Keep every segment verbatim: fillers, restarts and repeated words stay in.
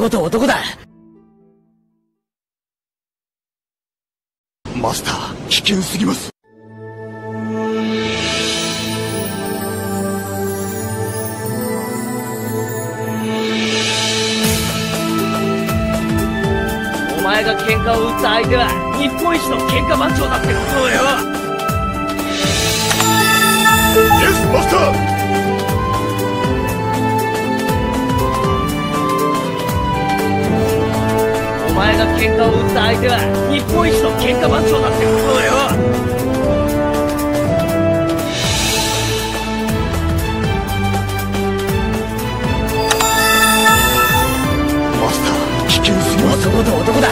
男と男だ。マスター、危険すぎます。お前が喧嘩を打った相手は日本一の喧嘩番長だってことをよ。イエスマスター。お前が喧嘩を打った相手は日本一の喧嘩番長だってことだよ。マスター、危険すぎます。男と男だ。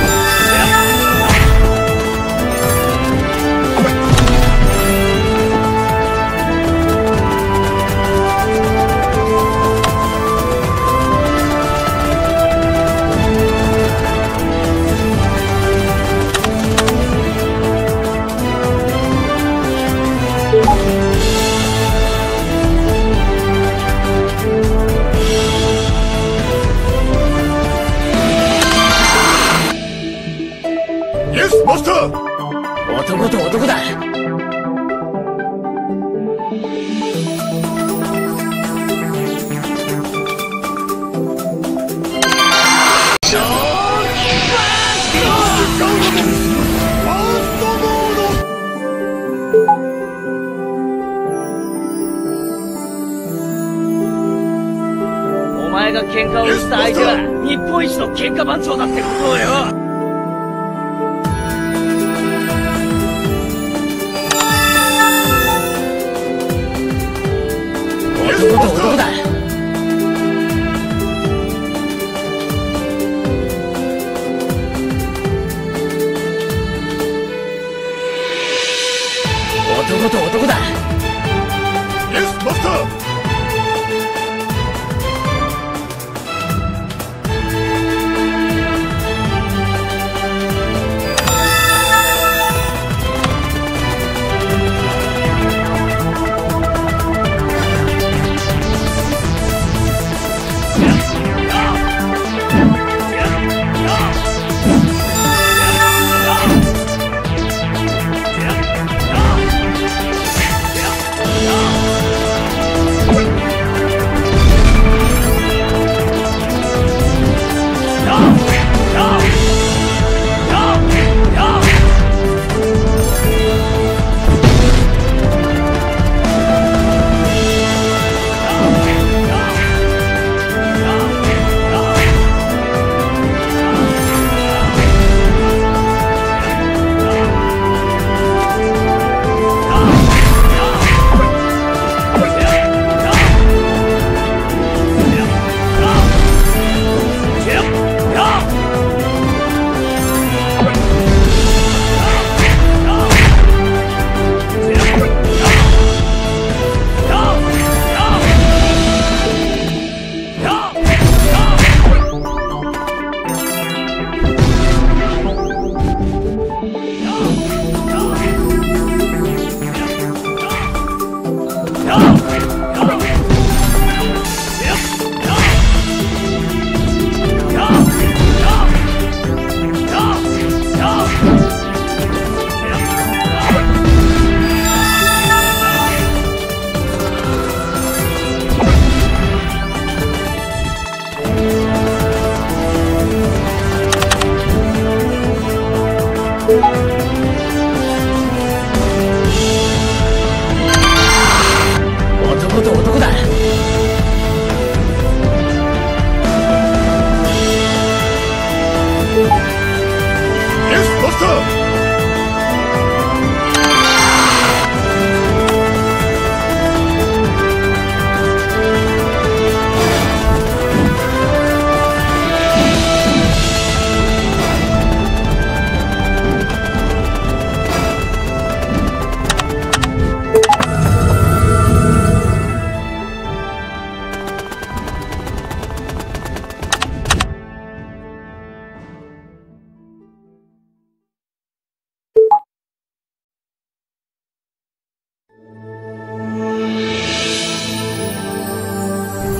男と男だ。お前が喧嘩をした相手は日本一の喧嘩番長だってことだよ。男と男だ。イエスマスター。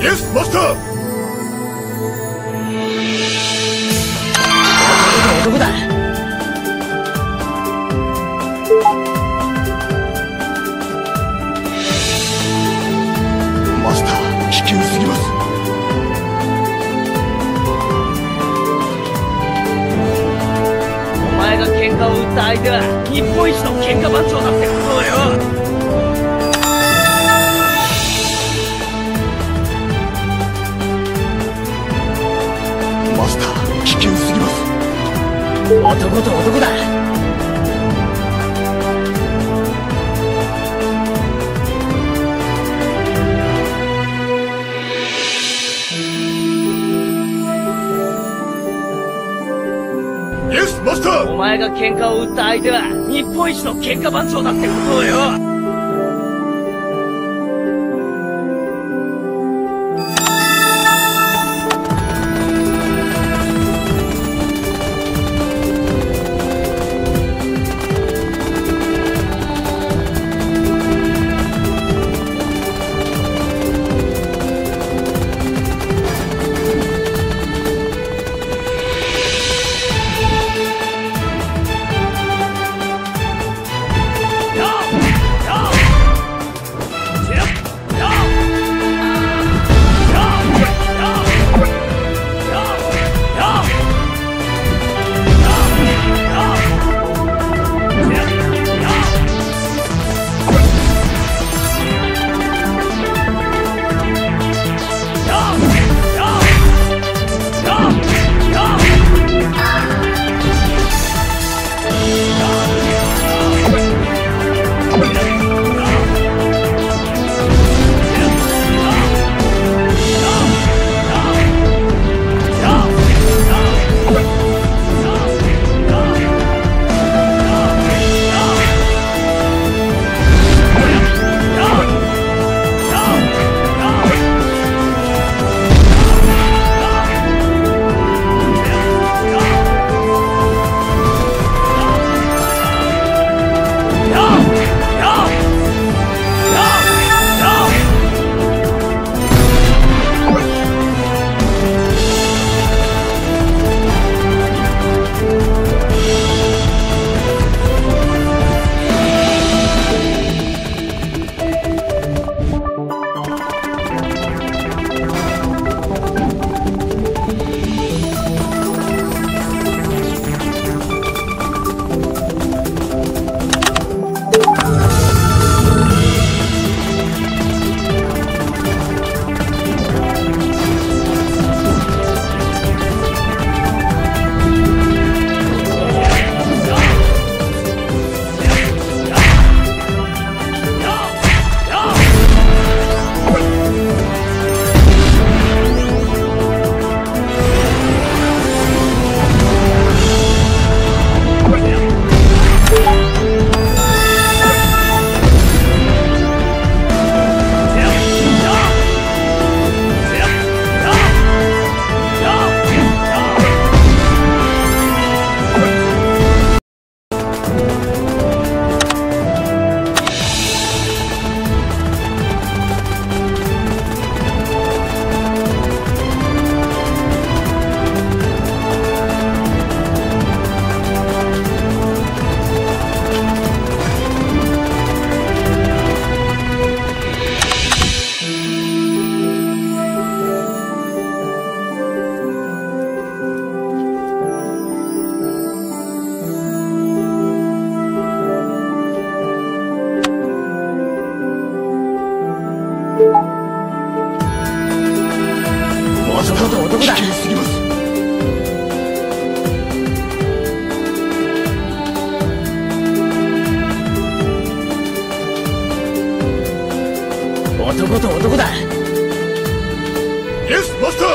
Yes, Master! 男だ。マスター、危険すぎます。お前が喧嘩を打った相手は日本一の喧嘩番長だってことだよ。 男と男だ。Yes, Master! お前が喧嘩を打った相手は日本一の喧嘩番長だってことだよ。 男と男だ。Yes, Master!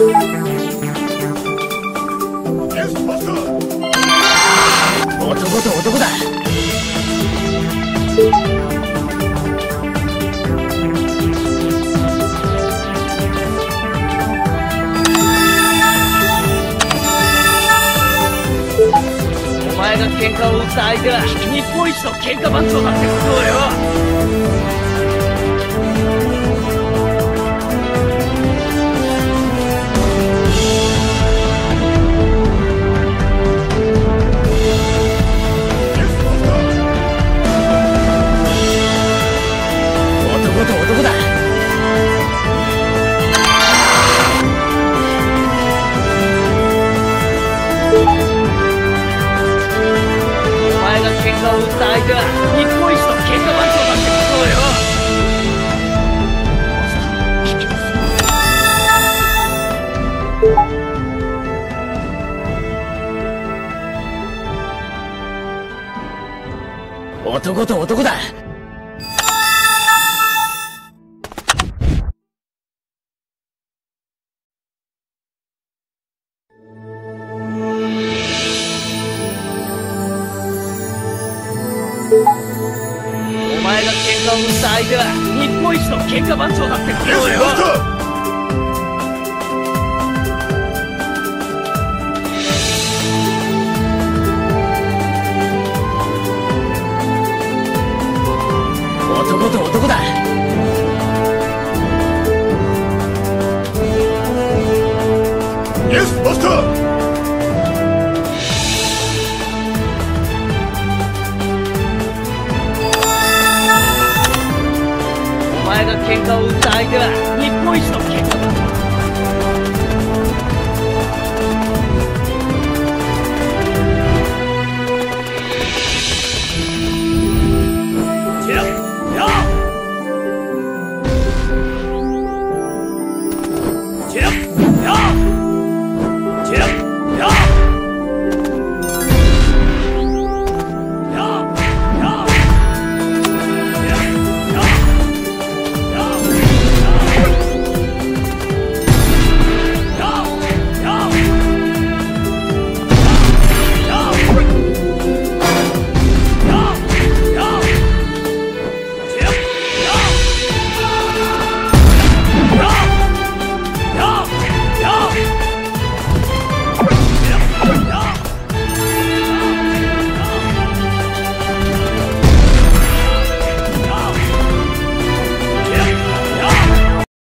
男と男だ。喧嘩を打った相手は日本一の喧嘩番長だってことをよ。男と男だ。喧嘩を打った相手は日本一の喧嘩番長だってことよ。男と男だ。No!